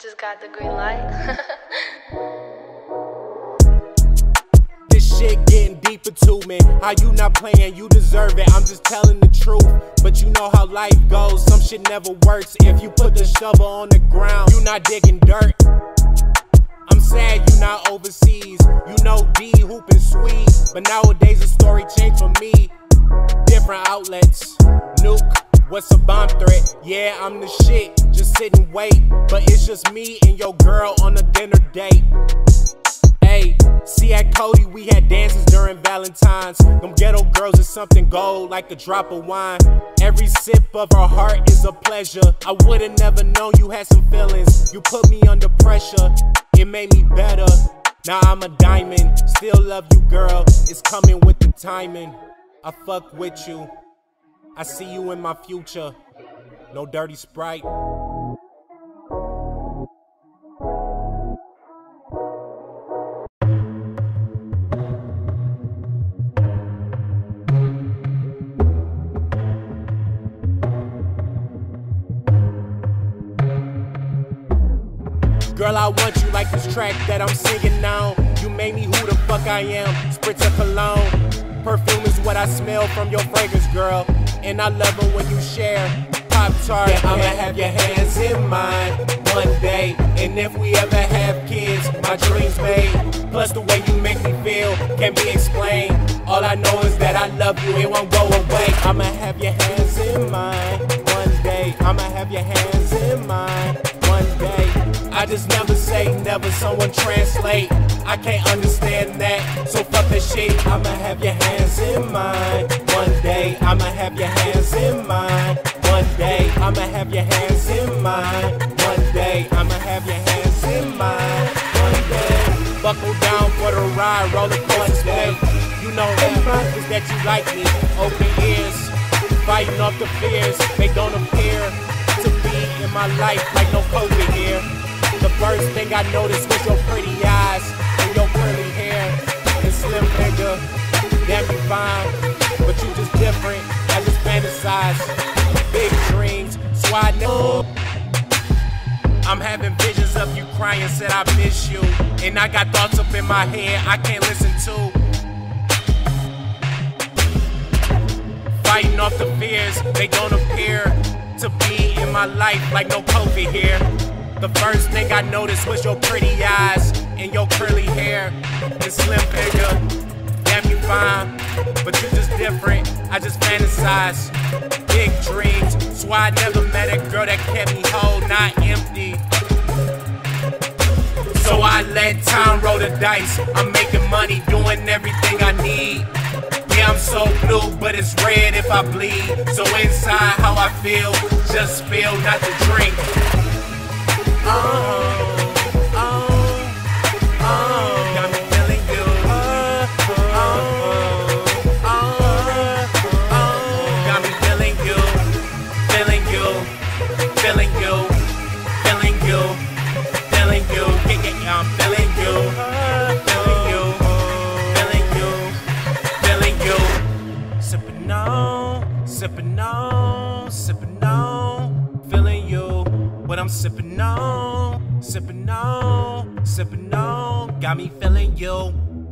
just got the green light. This shit getting deeper to me. How you not playing? You deserve it. I'm just telling the truth. But you know how life goes. Some shit never works. If you put the shovel on the ground, you not digging dirt. I'm sad you not overseas. You know D, hoop and sweet. But nowadays the story changed for me. Different outlets. Nuke. What's a bomb threat? Yeah, I'm the shit, just sit and wait. But it's just me and your girl on a dinner date. Hey, see at Cody we had dances during Valentine's. Them ghetto girls is something gold like a drop of wine. Every sip of her heart is a pleasure. I would've never known you had some feelings. You put me under pressure, it made me better. Now I'm a diamond, still love you girl. It's coming with the timing, I fuck with you. I see you in my future, no dirty sprite. Girl, I want you like this track that I'm singing now. You made me who the fuck I am, spritzer cologne. Perfume is what I smell from your fragrance, girl. And I love it when you share Pop-Tart. Yeah, I'ma have your hands in mine one day. And if we ever have kids, my dreams made. Plus the way you make me feel can't be explained. All I know is that I love you, it won't go away. I'ma have your hands in mine one day. I'ma have your hands in mine one day. I just never say never, someone translate. I can't understand that, so fuck that shit. I'ma have your hands in mine one day. I'ma have your hands in mine one day. I'ma have your hands in mine one day. I'ma have your hands in mine one day. Buckle down for the ride, roll the coins, babe. You know that is that you like me. Open ears, fighting off the fears. They don't appear to be in my life like no COVID here. The first thing I noticed was your pretty eyes and your curly hair and slim figure. Damn, you fine, but you just different. I just fantasize big dreams, so I know I'm having visions of you crying, said I miss you, and I got thoughts up in my head I can't listen to. Fighting off the fears, they don't appear to be in my life like no COVID here. The first thing I noticed was your pretty eyes and your curly hair and slim figure. Damn, you fine, but you just different. I just fantasize big dreams, so I never met a girl that kept me whole, not empty. So I let time roll the dice. I'm making money, doing everything I need. Yeah, I'm so blue, but it's red if I bleed. So inside, how I feel, just feel, not to drink. Oh, oh, oh, got me feeling you. Oh, oh, oh, oh, got me feeling you, feeling you, feeling you, feeling you, feeling you, kicking you, feeling you, feeling you, feeling you, feeling you, sipping on, sipping on, sipping on, feeling you. What I'm sippin' on, sippin' on, sippin' on, got me feelin' you.